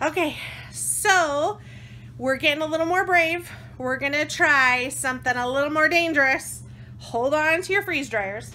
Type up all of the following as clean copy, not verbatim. Okay, so we're getting a little more brave. We're gonna try something a little more dangerous. Hold on to your freeze dryers.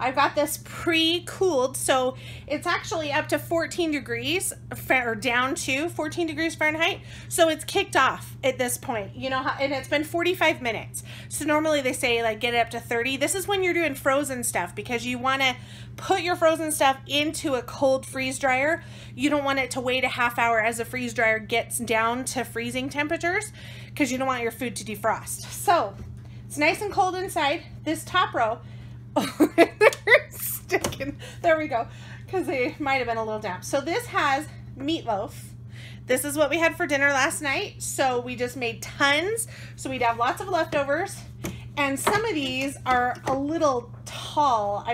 I've got this pre-cooled, so it's actually up to 14 degrees, or down to 14 degrees Fahrenheit. So it's kicked off at this point, you know, and it's been 45 minutes. So normally they say like get it up to 30. This is when you're doing frozen stuff because you wanna put your frozen stuff into a cold freeze dryer. You don't want it to wait a half hour as the freeze dryer gets down to freezing temperatures because you don't want your food to defrost. So it's nice and cold inside. This top row, they're sticking, there we go, because they might have been a little damp. So this has meatloaf. This is what we had for dinner last night, so we just made tons, so we'd have lots of leftovers. And some of these are a little tall.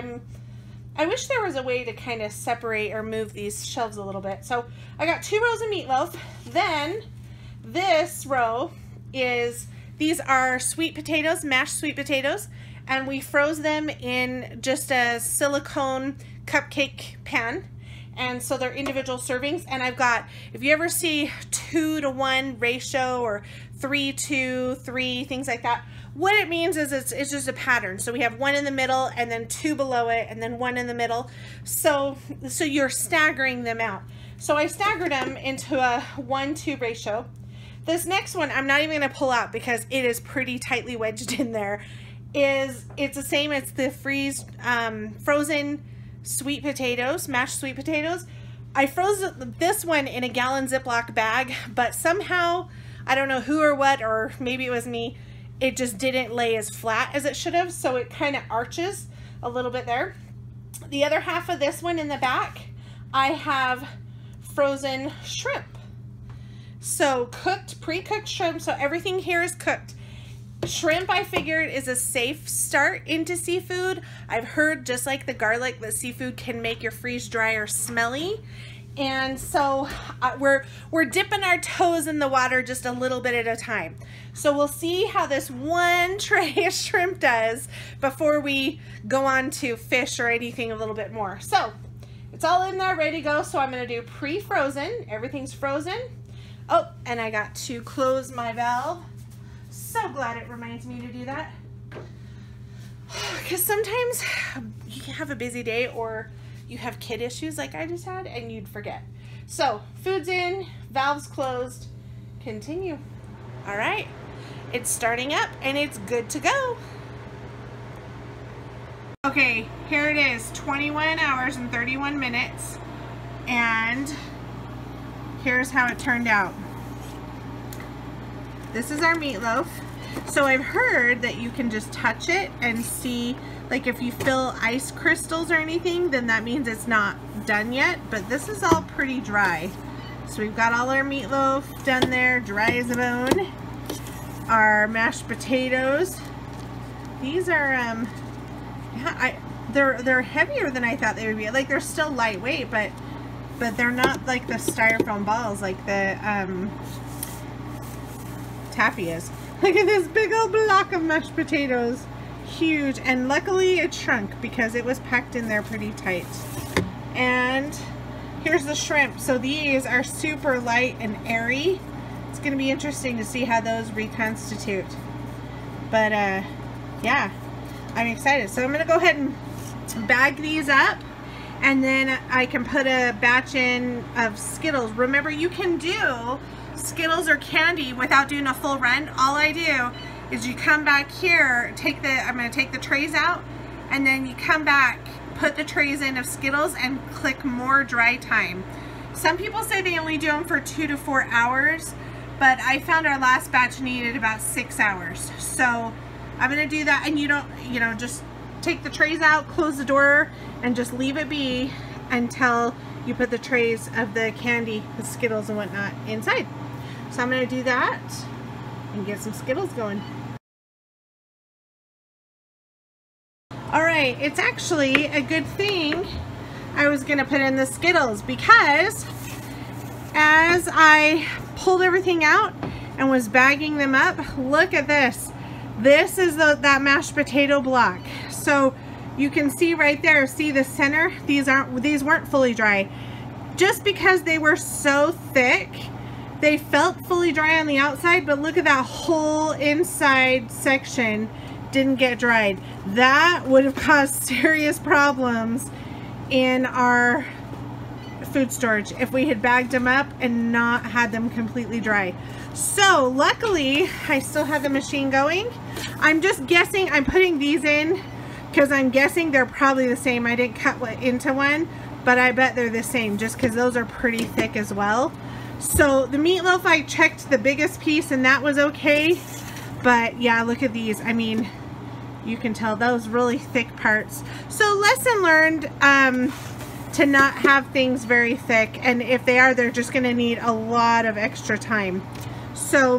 I wish there was a way to kind of separate or move these shelves a little bit. So I got two rows of meatloaf. Then this row is, these are sweet potatoes, mashed sweet potatoes, and we froze them in just a silicone cupcake pan. And so they're individual servings. And I've got, if you ever see 2-to-1 ratio or 3-to-3, things like that, what it means is it's just a pattern. So we have one in the middle and then two below it and then one in the middle. So you're staggering them out. So I staggered them into a 1-2 ratio. This next one, I'm not even gonna pull out because it is pretty tightly wedged in there. It's the same as the frozen sweet potatoes, mashed sweet potatoes. I froze this one in a gallon Ziploc bag, but somehow, I don't know who or what, or maybe it was me, it just didn't lay as flat as it should have, so it kind of arches a little bit there. The other half of this one in the back, I have frozen shrimp. So cooked, pre-cooked shrimp, so everything here is cooked. Shrimp, I figured, is a safe start into seafood. I've heard, just like the garlic, that seafood can make your freeze dryer smelly. And so we're dipping our toes in the water just a little bit at a time. So we'll see how this one tray of shrimp does before we go on to fish or anything a little bit more. So it's all in there, ready to go. So I'm gonna do pre-frozen, everything's frozen. Oh, and I got to close my valve. So glad it reminds me to do that, because sometimes you have a busy day or you have kid issues like I just had and you'd forget. So food's in, valves closed, continue. All right, it's starting up and it's good to go. Okay, here it is, 21 hours and 31 minutes, and here's how it turned out. This is our meatloaf. So I've heard that you can just touch it and see, like if you feel ice crystals or anything, then that means it's not done yet, but this is all pretty dry. So we've got all our meatloaf done there, dry as a bone. Our mashed potatoes. These are, they're heavier than I thought they would be. Like they're still lightweight, but they're not like the styrofoam balls, like the, Taffy is. Look at this big old block of mashed potatoes. Huge, and luckily it shrunk because it was packed in there pretty tight. And here's the shrimp. So these are super light and airy. It's gonna be interesting to see how those reconstitute. But yeah, I'm excited. So I'm gonna go ahead and bag these up, and then I can put a batch in of Skittles. Remember, you can do Skittles or candy without doing a full run. All I do is you come back here, I'm going to take the trays out, and then you come back, put the trays in of Skittles, and click more dry time. Some people say they only do them for 2 to 4 hours, but I found our last batch needed about 6 hours. So I'm going to do that, and you don't, you know, just take the trays out, close the door, and just leave it be until you put the trays of the candy, the Skittles and whatnot, inside. So I'm going to do that and get some Skittles going. Alright, it's actually a good thing I was going to put in the Skittles, because as I pulled everything out and was bagging them up, look at this. This is that mashed potato block. So you can see right there, see the center? These weren't fully dry. just because they were so thick. They felt fully dry on the outside, but look at that whole inside section didn't get dried. That would have caused serious problems in our food storage if we had bagged them up and not had them completely dry. So luckily I still have the machine going. I'm just guessing. I'm putting these in because I'm guessing they're probably the same. I didn't cut into one, but I bet they're the same just because those are pretty thick as well. So the meatloaf, I checked the biggest piece and that was okay, but yeah, look at these. I mean, you can tell those really thick parts. So lesson learned, to not have things very thick, and if they are, they're just gonna need a lot of extra time. So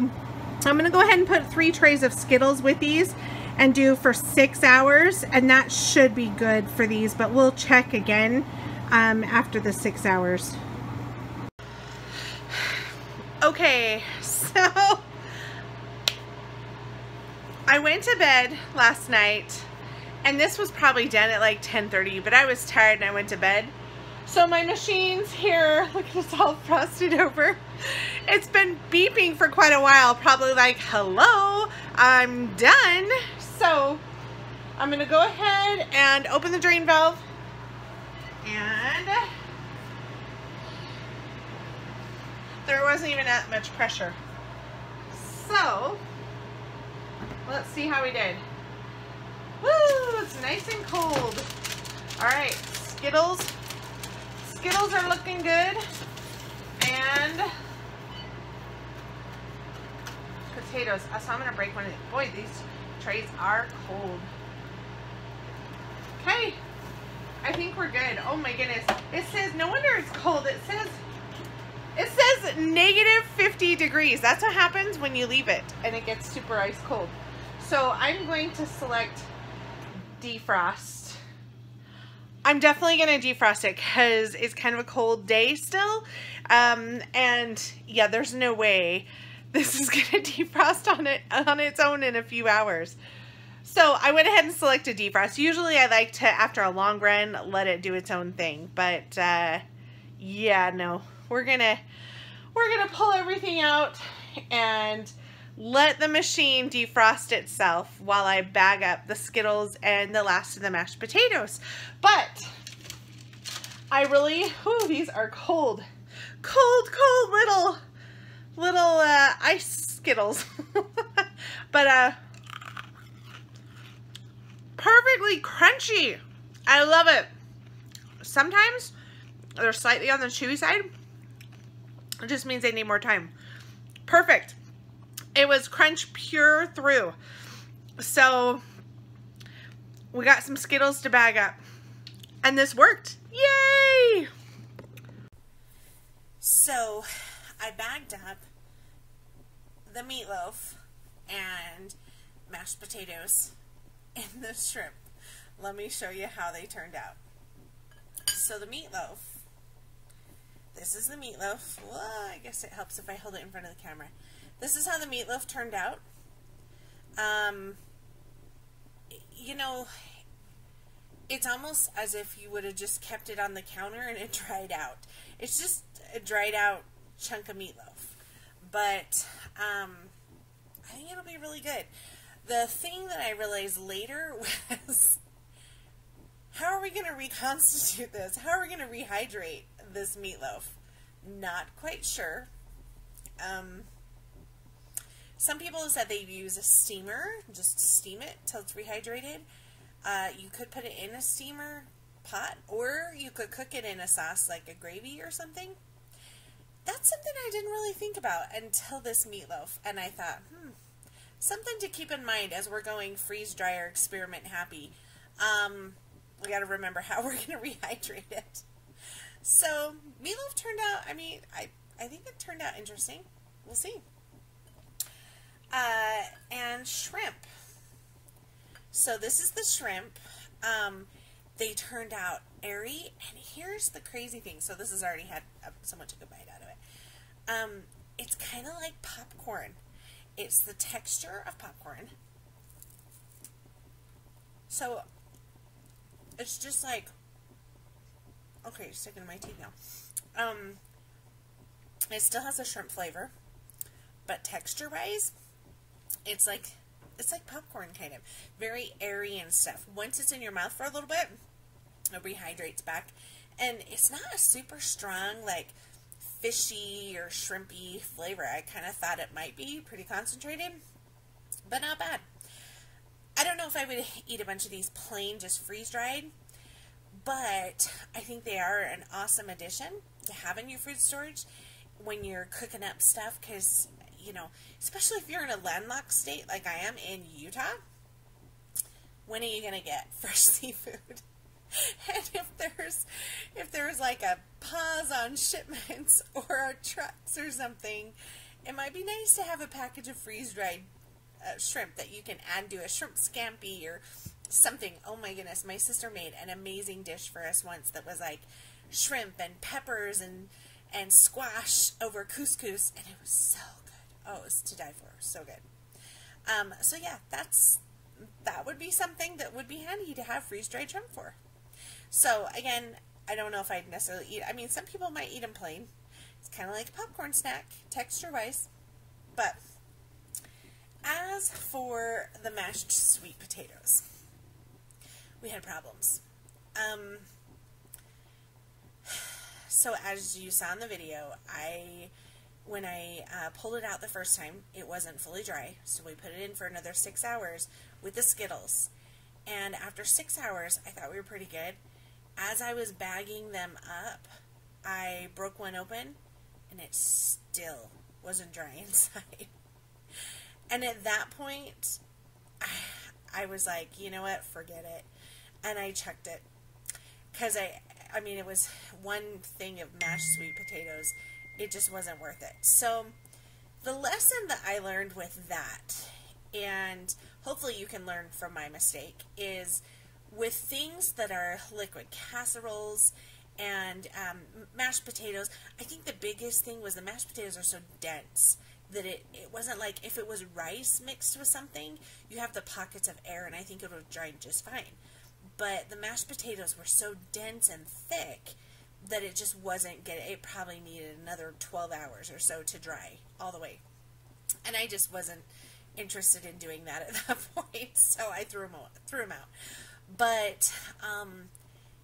I'm gonna go ahead and put 3 trays of Skittles with these and do for 6 hours, and that should be good for these, but we'll check again after the 6 hours. Okay, so I went to bed last night, and this was probably done at like 10:30, but I was tired and I went to bed. So my machine's here. Look at it's all frosted over. It's been beeping for quite a while, probably like, hello, I'm done. So I'm gonna go ahead and open the drain valve and there wasn't even that much pressure. So let's see how we did. Woo, it's nice and cold. All right, Skittles. Skittles are looking good, and potatoes. So I'm gonna break one of these. Boy, these trays are cold. Okay, I think we're good. Oh my goodness, it says, no wonder it's cold. It says -50 degrees. That's what happens when you leave it and it gets super ice cold. So I'm going to select defrost. I'm definitely gonna defrost it because it's kind of a cold day still, and yeah, there's no way this is gonna defrost on its own in a few hours. So I went ahead and selected defrost. Usually I like to, after a long run, let it do its own thing, but yeah, no, we're gonna pull everything out and let the machine defrost itself while I bag up the Skittles and the last of the mashed potatoes. But I really, ooh, these are cold. Cold, cold little ice Skittles. But perfectly crunchy. I love it. Sometimes they're slightly on the chewy side. It just means they need more time. Perfect. It was crunch pure through. So we got some Skittles to bag up, and this worked. Yay! So I bagged up the meatloaf and mashed potatoes and the shrimp. Let me show you how they turned out. So the meatloaf. This is the meatloaf. Well, I guess it helps if I hold it in front of the camera. This is how the meatloaf turned out. You know, it's almost as if you would have just kept it on the counter and it dried out. It's just a dried out chunk of meatloaf. But I think it'll be really good. The thing that I realized later was, how are we going to reconstitute this? How are we going to rehydrate this meatloaf? Not quite sure. Some people have said they use a steamer, just steam it till it's rehydrated. You could put it in a steamer pot, or you could cook it in a sauce like a gravy or something. That's something I didn't really think about until this meatloaf, and I thought, something to keep in mind as we're going freeze-dryer experiment happy. We got to remember how we're going to rehydrate it. So, meatloaf turned out, I mean, I think it turned out interesting. We'll see. And shrimp. So this is the shrimp. They turned out airy, and here's the crazy thing. So this has already had, someone took a bite out of it. It's kind of like popcorn. It's the texture of popcorn. So it's just like, okay, sticking to my teeth now. It still has a shrimp flavor, but texture-wise, it's like popcorn kind of. Very airy and stuff. Once it's in your mouth for a little bit, it rehydrates back. And it's not a super strong, like, fishy or shrimpy flavor. I kind of thought it might be pretty concentrated, but not bad. I don't know if I would eat a bunch of these plain, just freeze-dried, but I think they are an awesome addition to have in your food storage when you're cooking up stuff, because, you know, especially if you're in a landlocked state like I am in Utah, when are you going to get fresh seafood? And if there's like a pause on shipments or trucks or something, it might be nice to have a package of freeze-dried shrimp that you can add to a shrimp scampi or something. Oh my goodness, my sister made an amazing dish for us once that was like shrimp and peppers and squash over couscous, and it was so good. Oh, it was to die for. So good. So yeah, that would be something that would be handy to have freeze-dried shrimp for. So again, I don't know if I'd necessarily eat. I mean, some people might eat them plain. It's kind of like a popcorn snack, texture-wise. But as for the mashed sweet potatoes, we had problems. So as you saw in the video, when I pulled it out the first time, it wasn't fully dry, so we put it in for another 6 hours with the Skittles. And after 6 hours, I thought we were pretty good. As I was bagging them up, I broke one open, and it still wasn't dry inside. And at that point, I was like, you know what, forget it. And I chucked it. Because, I mean, it was one thing of mashed sweet potatoes. It just wasn't worth it. So the lesson that I learned with that, and hopefully you can learn from my mistake, is with things that are liquid, casseroles and mashed potatoes, I think the biggest thing was the mashed potatoes are so dense that it wasn't like if it was rice mixed with something, you have the pockets of air, and I think it would have dried just fine. But the mashed potatoes were so dense and thick that it just wasn't good. It probably needed another 12 hours or so to dry all the way. And I just wasn't interested in doing that at that point, so I threw them out. But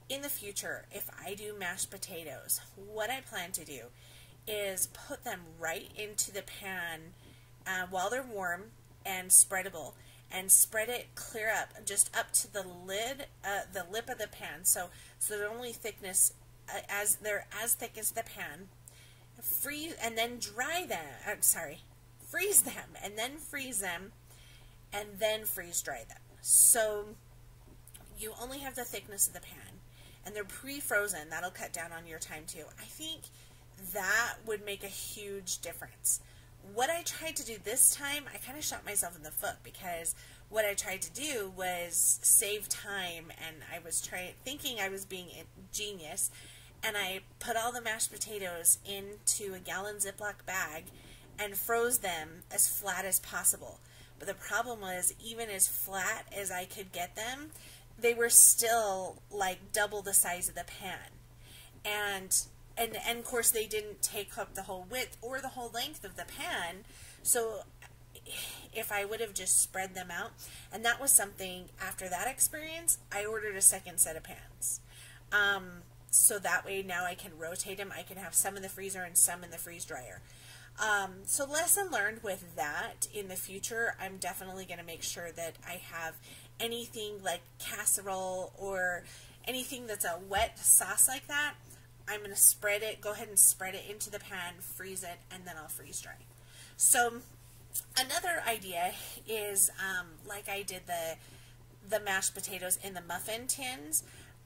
in the future, if I do mashed potatoes, what I plan to do is put them right into the pan while they're warm and spreadable, and spread it clear up, just up to the lid, the lip of the pan, so the only thickness as they're as thick as the pan. Freeze and then dry them. I'm sorry, freeze them and then freeze them, and then freeze dry them. So you only have the thickness of the pan, and they're pre-frozen. That'll cut down on your time too. I think that would make a huge difference. What I tried to do this time, I kind of shot myself in the foot, because what I tried to do was save time, and I was thinking I was being a genius, and I put all the mashed potatoes into a gallon Ziploc bag and froze them as flat as possible. But the problem was, even as flat as I could get them, they were still like double the size of the pan. And of course they didn't take up the whole width or the whole length of the pan. So if I would have just spread them out, and that was something after that experience, I ordered a second set of pans. So that way now I can rotate them. I can have some in the freezer and some in the freeze dryer. So lesson learned with that. In the future, I'm definitely going to make sure that I have anything like casserole or anything that's a wet sauce like that. I'm going to spread it, go ahead and spread it into the pan, freeze it, and then I'll freeze dry. So another idea is, like I did the mashed potatoes in the muffin tins.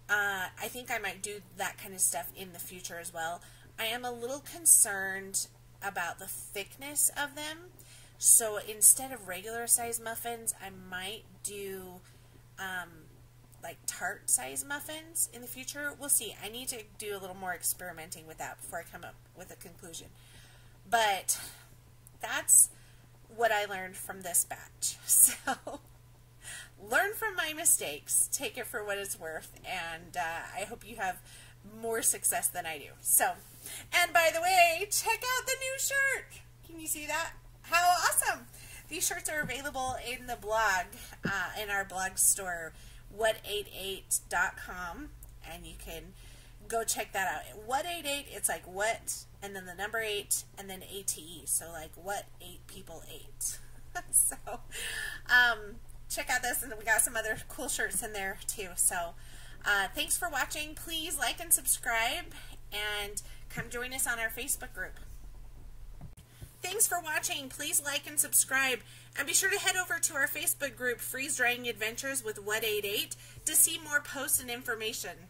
I think I might do that kind of stuff in the future as well. I am a little concerned about the thickness of them. So instead of regular size muffins, I might do like tart size muffins in the future. We'll see. I need to do a little more experimenting with that before I come up with a conclusion. But that's what I learned from this batch. So learn from my mistakes, take it for what it's worth, and I hope you have more success than I do. So And by the way, check out the new shirt. Can you see that? How awesome. These shirts are available in the blog, in our blog store, what8ate.com, and you can go check that out. What8ate, it's like what, and then the number 8, and then A-T-E, so like what 8 people ate. So, check out this, and we got some other cool shirts in there too. So, thanks for watching. Please like and subscribe, and come join us on our Facebook group. Thanks for watching. Please like and subscribe, and be sure to head over to our Facebook group, Freeze-Drying Adventures with What8Ate, to see more posts and information.